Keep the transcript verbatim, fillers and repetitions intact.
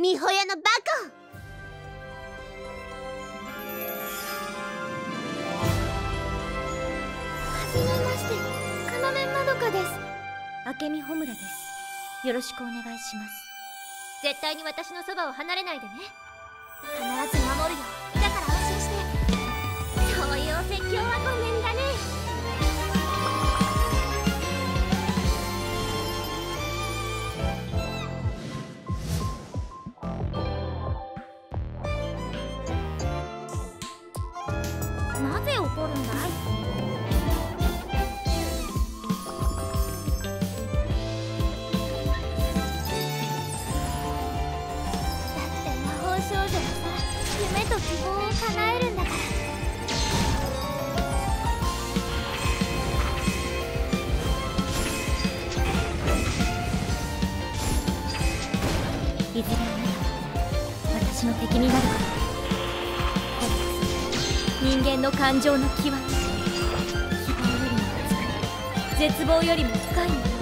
みほやのバカ。はじめまして、かなめまどかです。あけみほむらです。よろしくお願いします。絶対に私のそばを離れないでね。必ず守るよ。だから安心して。そういうお説教はごめんだね。なぜ怒るんだい？いずれは私の敵になるから。人間の感情の際、希望よりも熱く、絶望よりも深いもの。